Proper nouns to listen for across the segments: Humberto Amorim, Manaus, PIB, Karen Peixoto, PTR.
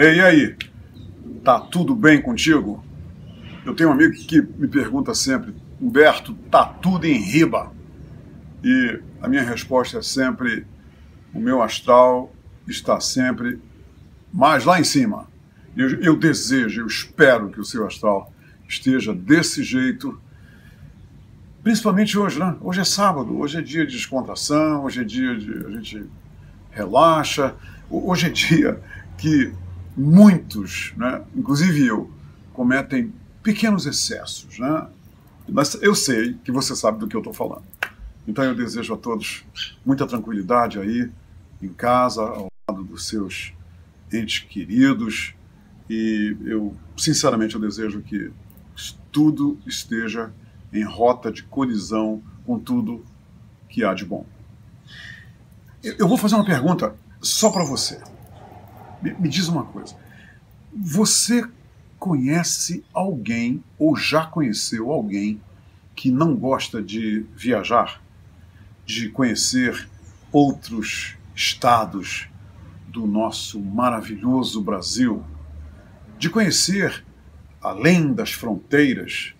Ei, e aí? Tá tudo bem contigo? Eu tenho um amigo que me pergunta sempre, Humberto, tá tudo em riba? E a minha resposta é sempre, o meu astral está sempre mais lá em cima. Eu desejo, eu espero que o seu astral esteja desse jeito, principalmente hoje, né? Hoje é sábado, hoje é dia de descontração, hoje é dia de a gente relaxa, hoje é dia que muitos, né, inclusive eu, cometem pequenos excessos, né? Mas eu sei que você sabe do que eu estou falando. Então eu desejo a todos muita tranquilidade aí, em casa, ao lado dos seus entes queridos, e eu, sinceramente, eu desejo que tudo esteja em rota de colisão com tudo que há de bom. Eu vou fazer uma pergunta só para você. Me diz uma coisa. Você conhece alguém ou já conheceu alguém que não gosta de viajar, de conhecer outros estados do nosso maravilhoso Brasil, de conhecer, além das fronteiras,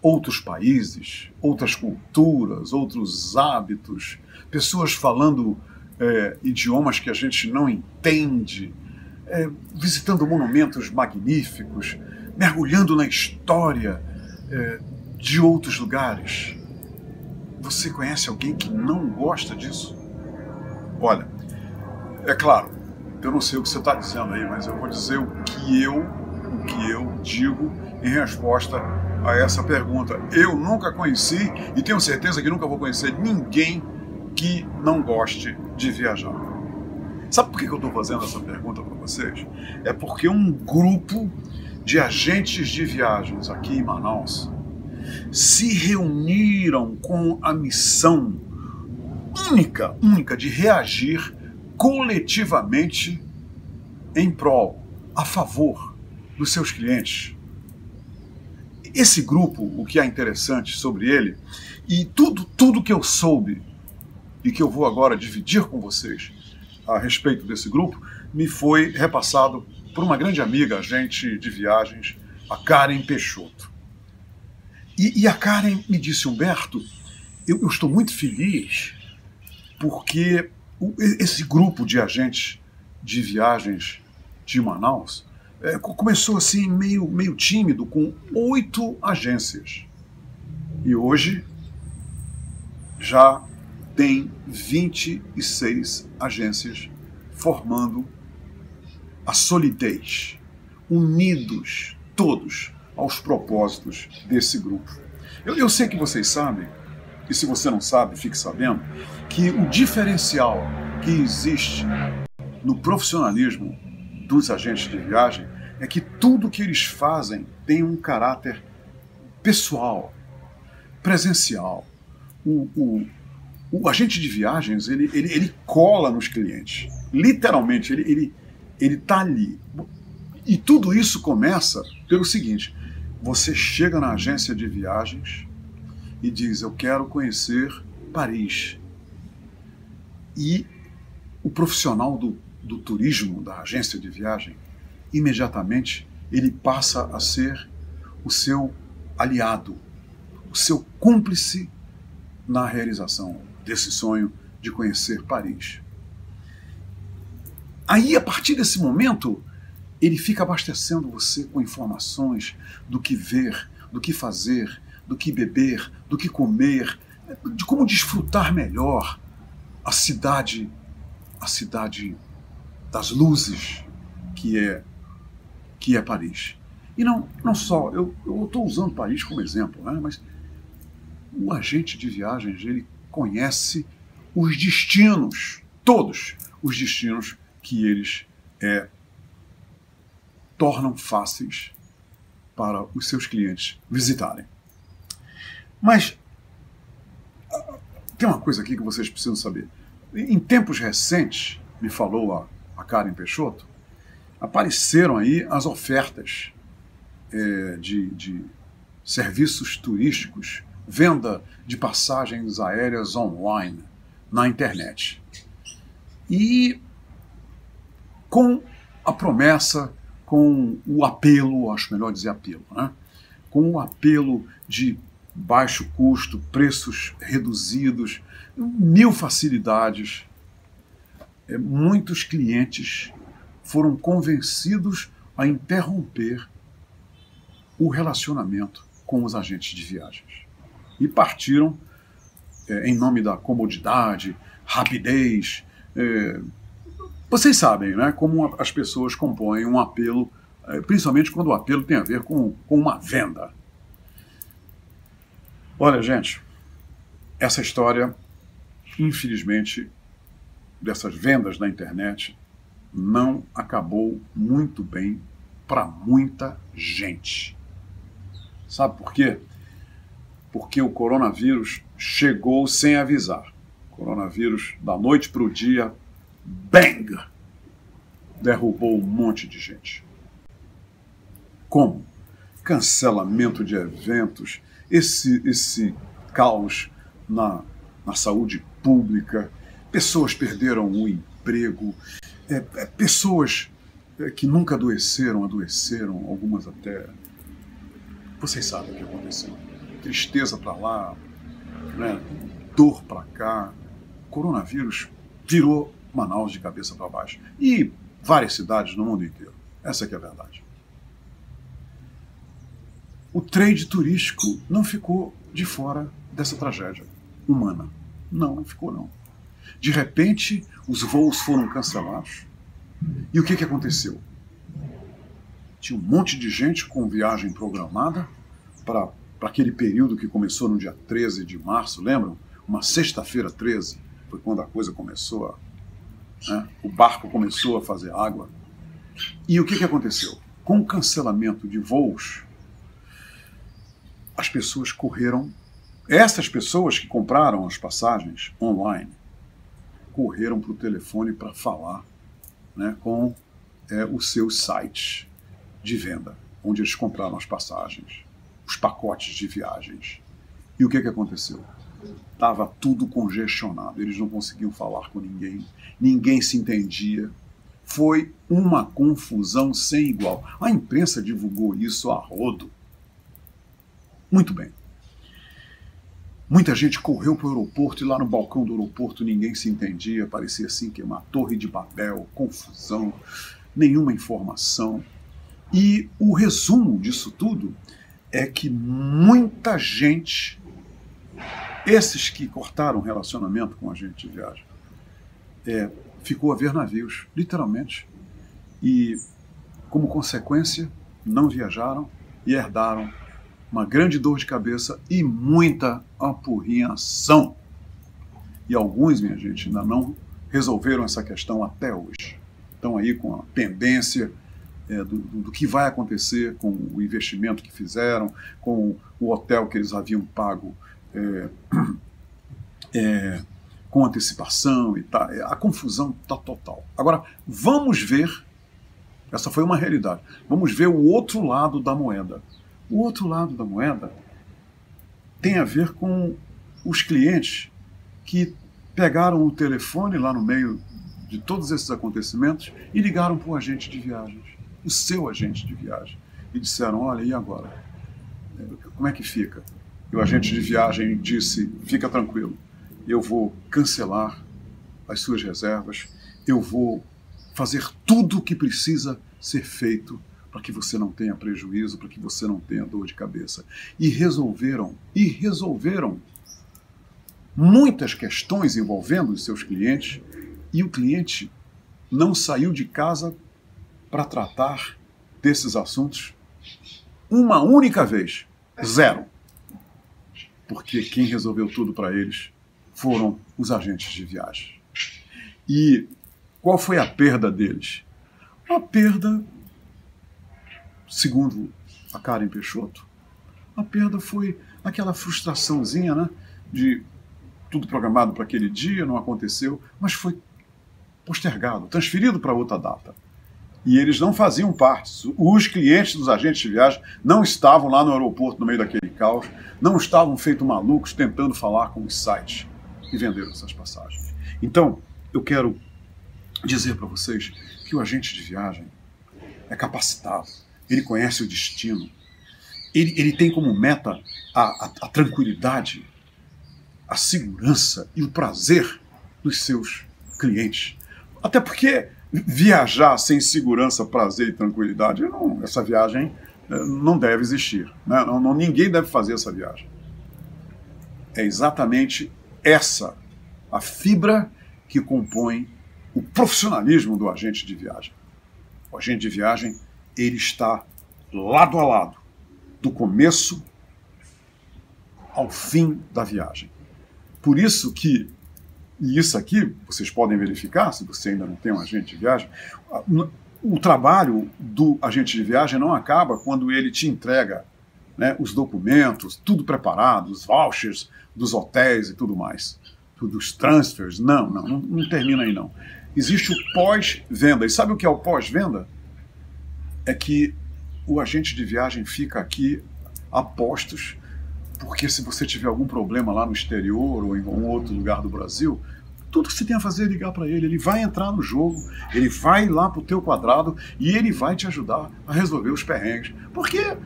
outros países, outras culturas, outros hábitos, pessoas falando idiomas que a gente não entende, visitando monumentos magníficos, mergulhando na história de outros lugares. Você conhece alguém que não gosta disso? Olha, é claro, eu não sei o que você está dizendo aí, mas eu vou dizer o que eu digo em resposta a essa pergunta. Eu nunca conheci e tenho certeza que nunca vou conhecer ninguém que não goste de viajar. Sabe por que eu estou fazendo essa pergunta para vocês? É porque um grupo de agentes de viagens aqui em Manaus se reuniram com a missão única de reagir coletivamente em prol, a favor dos seus clientes. Esse grupo, o que é interessante sobre ele, e tudo que eu soube e que eu vou agora dividir com vocês a respeito desse grupo, me foi repassado por uma grande amiga, agente de viagens, a Karen Peixoto. E a Karen me disse, Humberto, eu estou muito feliz porque esse grupo de agentes de viagens de Manaus começou assim meio tímido, com 8 agências. E hoje já tem 26 agências formando a solidez, unidos todos aos propósitos desse grupo. Eu sei que vocês sabem, e se você não sabe, fique sabendo, que o diferencial que existe no profissionalismo dos agentes de viagem é que tudo que eles fazem tem um caráter pessoal, presencial. O agente de viagens, ele cola nos clientes. Literalmente, ele tá ali. E tudo isso começa pelo seguinte: você chega na agência de viagens e diz, eu quero conhecer Paris. E o profissional do turismo, da agência de viagem, imediatamente ele passa a ser o seu aliado, o seu cúmplice na realização desse sonho de conhecer Paris. Aí, a partir desse momento, ele fica abastecendo você com informações do que ver, do que fazer, do que beber, do que comer, de como desfrutar melhor a cidade das luzes que é Paris. E não só, eu estou usando Paris como exemplo, né? Mas o agente de viagens, ele conhece os destinos, todos os destinos que eles tornam fáceis para os seus clientes visitarem. Mas tem uma coisa aqui que vocês precisam saber. Em tempos recentes, me falou a Karen Peixoto, apareceram aí as ofertas de serviços turísticos, venda de passagens aéreas online, na internet. E com a promessa com o apelo, acho melhor dizer apelo, né? Com o apelo de baixo custo, preços reduzidos, mil facilidades. Muitos clientes foram convencidos a interromper o relacionamento com os agentes de viagens e partiram em nome da comodidade, rapidez. Vocês sabem, né, como as pessoas compõem um apelo, principalmente quando o apelo tem a ver com uma venda. Olha, gente, essa história, infelizmente, dessas vendas na internet não acabou muito bem para muita gente. Sabe por quê? Porque o coronavírus chegou sem avisar. O coronavírus, da noite para o dia, bang! Derrubou um monte de gente. Como? Cancelamento de eventos, esse caos na saúde pública, pessoas perderam o emprego, pessoas que nunca adoeceram, algumas até. Vocês sabem o que aconteceu. Tristeza para lá, né? Dor para cá. O coronavírus virou Manaus de cabeça para baixo. E várias cidades no mundo inteiro. Essa que é a verdade. O trade turístico não ficou de fora dessa tragédia humana. Não, não ficou não. De repente, os voos foram cancelados. E o que aconteceu? Tinha um monte de gente com viagem programada para aquele período que começou no dia 13 de março, lembram? Uma sexta-feira 13, foi quando a coisa começou o barco começou a fazer água. E o que aconteceu? Com o cancelamento de voos, as pessoas correram, essas pessoas que compraram as passagens online, correram para o telefone para falar, né, com os seus sites de venda, onde eles compraram as passagens, os pacotes de viagens. E o que aconteceu? Estava tudo congestionado, eles não conseguiam falar com ninguém, ninguém se entendia. Foi uma confusão sem igual. A imprensa divulgou isso a rodo. Muito bem. Muita gente correu para o aeroporto e lá no balcão do aeroporto ninguém se entendia, parecia assim que uma torre de Babel, confusão, nenhuma informação. E o resumo disso tudo é que muita gente, esses que cortaram relacionamento com a gente de viagem, ficou a ver navios, literalmente. E, como consequência, não viajaram e herdaram uma grande dor de cabeça e muita apurrinhação. E alguns, minha gente, ainda não resolveram essa questão até hoje. Estão aí com a pendência do que vai acontecer com o investimento que fizeram, com o hotel que eles haviam pago com antecipação e tal. A confusão está total. Agora, vamos ver, essa foi uma realidade, vamos ver o outro lado da moeda. O outro lado da moeda tem a ver com os clientes que pegaram o telefone lá no meio de todos esses acontecimentos e ligaram para o agente de viagens, o seu agente de viagem, e disseram, olha, e agora? Como é que fica? E o agente de viagem disse, fica tranquilo, eu vou cancelar as suas reservas, eu vou fazer tudo o que precisa ser feito para que você não tenha prejuízo, para que você não tenha dor de cabeça. E resolveram muitas questões envolvendo os seus clientes, e o cliente não saiu de casa para tratar desses assuntos uma única vez. Zero. Porque quem resolveu tudo para eles foram os agentes de viagem. E qual foi a perda deles? A perda, segundo a Karen Peixoto, a perda foi aquela frustraçãozinha, né, de tudo programado para aquele dia, não aconteceu, mas foi postergado, transferido para outra data. E eles não faziam parte, os clientes dos agentes de viagem não estavam lá no aeroporto no meio daquele caos, não estavam feito malucos tentando falar com os sites que venderam essas passagens. Então, eu quero dizer para vocês que o agente de viagem é capacitado, ele conhece o destino, ele tem como meta a tranquilidade, a segurança e o prazer dos seus clientes. Até porque viajar sem segurança, prazer e tranquilidade, essa viagem não deve existir, né? Ninguém deve fazer essa viagem. É exatamente essa a fibra que compõe o profissionalismo do agente de viagem. O agente de viagem, ele está lado a lado, do começo ao fim da viagem. Por isso que, e isso aqui vocês podem verificar, se você ainda não tem um agente de viagem, o trabalho do agente de viagem não acaba quando ele te entrega, né, os documentos, tudo preparado, os vouchers dos hotéis e tudo mais, dos transfers. Não termina aí não. Existe o pós-venda. E sabe o que é o pós-venda? É que o agente de viagem fica aqui a postos, porque se você tiver algum problema lá no exterior ou em algum outro lugar do Brasil, tudo que você tem a fazer é ligar para ele. Ele vai entrar no jogo, ele vai lá para o teu quadrado e ele vai te ajudar a resolver os perrengues. Porque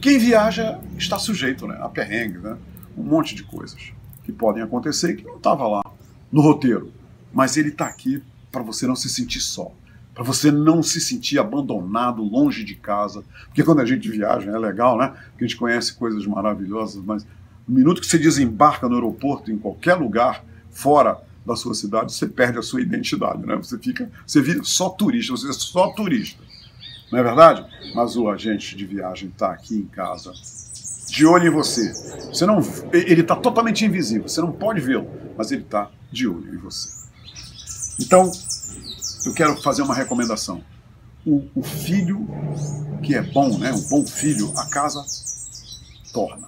quem viaja está sujeito, né, a perrengue, né? Um monte de coisas que podem acontecer e que não estava lá no roteiro. Mas ele está aqui para você não se sentir só, para você não se sentir abandonado, longe de casa. Porque quando a gente viaja, é legal, né? Porque a gente conhece coisas maravilhosas, mas no minuto que você desembarca no aeroporto, em qualquer lugar fora da sua cidade, você perde a sua identidade, né? Você vira só turista, você é só turista. Não é verdade? Mas o agente de viagem está aqui em casa, de olho em você. Ele está totalmente invisível, você não pode vê-lo, mas ele está de olho em você. Então, eu quero fazer uma recomendação. O filho que é bom, né? Um bom filho, a casa torna.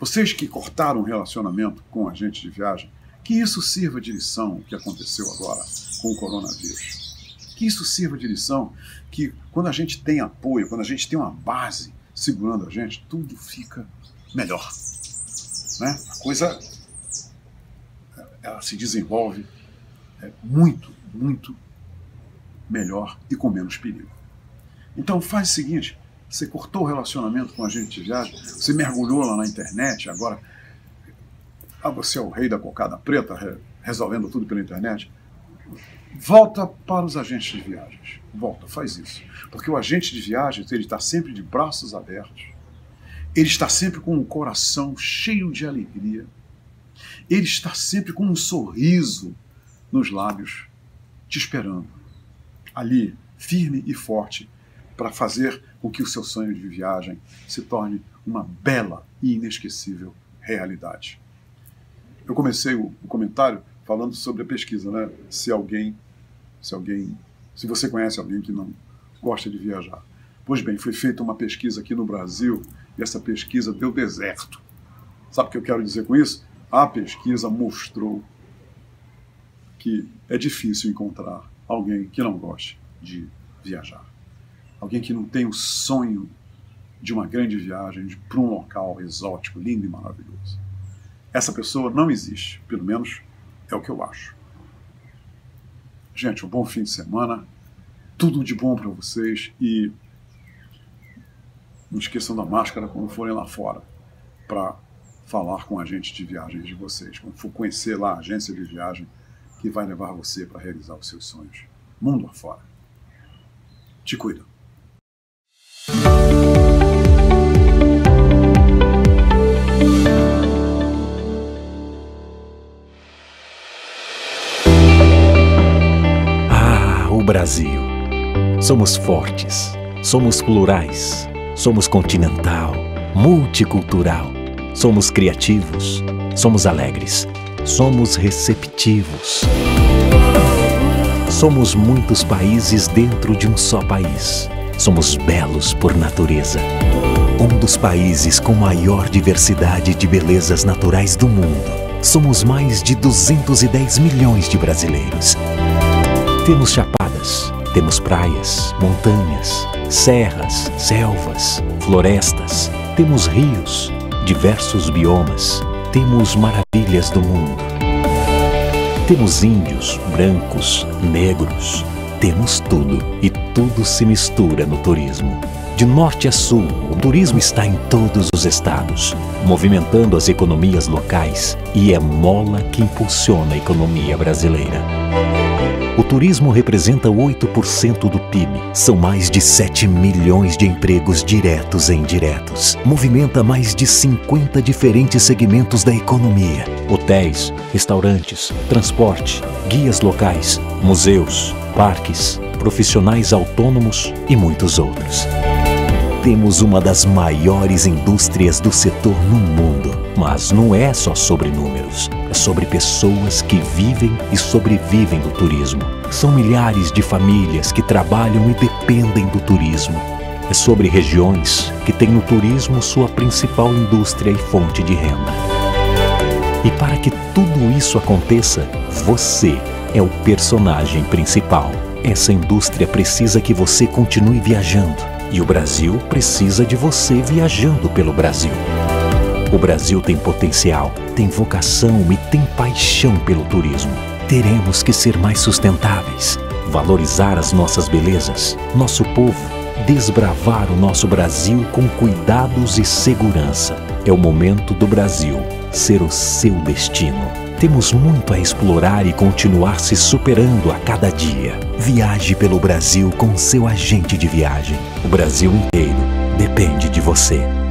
Vocês que cortaram o relacionamento com o agente de viagem, que isso sirva de lição, o que aconteceu agora com o coronavírus. Que isso sirva de lição, que quando a gente tem apoio, quando a gente tem uma base segurando a gente, tudo fica melhor, né? A coisa, ela se desenvolve muito, muito melhor e com menos perigo. Então faz o seguinte, você cortou o relacionamento com a gente de viagem, você mergulhou lá na internet, agora você é o rei da cocada preta, resolvendo tudo pela internet. Volta para os agentes de viagens, volta, faz isso. Porque o agente de viagens, ele está sempre de braços abertos, ele está sempre com o coração cheio de alegria, ele está sempre com um sorriso nos lábios, te esperando, ali, firme e forte, para fazer com que o seu sonho de viagem se torne uma bela e inesquecível realidade. Eu comecei o comentário falando sobre a pesquisa, né? Se você conhece alguém que não gosta de viajar. Pois bem, foi feita uma pesquisa aqui no Brasil e essa pesquisa deu deserto. Sabe o que eu quero dizer com isso? A pesquisa mostrou que é difícil encontrar alguém que não goste de viajar. Alguém que não tem o sonho de uma grande viagem para um local exótico, lindo e maravilhoso. Essa pessoa não existe, pelo menos é o que eu acho. Gente, um bom fim de semana, tudo de bom para vocês e não esqueçam da máscara quando forem lá fora para falar com a agente de viagens de vocês, quando for conhecer lá a agência de viagem que vai levar você para realizar os seus sonhos. Mundo afora. Te cuida. Brasil. Somos fortes, somos plurais, somos continental, multicultural, somos criativos, somos alegres, somos receptivos. Somos muitos países dentro de um só país. Somos belos por natureza. Um dos países com maior diversidade de belezas naturais do mundo. Somos mais de 210 milhões de brasileiros. Temos chapadas, temos praias, montanhas, serras, selvas, florestas, temos rios, diversos biomas, temos maravilhas do mundo. Temos índios, brancos, negros, temos tudo e tudo se mistura no turismo. De norte a sul, o turismo está em todos os estados, movimentando as economias locais, e é mola que impulsiona a economia brasileira. O turismo representa 8% do PIB, são mais de 7 milhões de empregos diretos e indiretos, movimenta mais de 50 diferentes segmentos da economia: hotéis, restaurantes, transporte, guias locais, museus, parques, profissionais autônomos e muitos outros. Temos uma das maiores indústrias do setor no mundo, mas não é só sobre números, é sobre pessoas que vivem e sobrevivem do turismo. São milhares de famílias que trabalham e dependem do turismo. É sobre regiões que têm no turismo sua principal indústria e fonte de renda. E para que tudo isso aconteça, você é o personagem principal. Essa indústria precisa que você continue viajando. E o Brasil precisa de você viajando pelo Brasil. O Brasil tem potencial, tem vocação e tem paixão pelo turismo. Teremos que ser mais sustentáveis, valorizar as nossas belezas, nosso povo, desbravar o nosso Brasil com cuidados e segurança. É o momento do Brasil ser o seu destino. Temos muito a explorar e continuar se superando a cada dia. Viaje pelo Brasil com seu agente de viagem. O Brasil inteiro depende de você.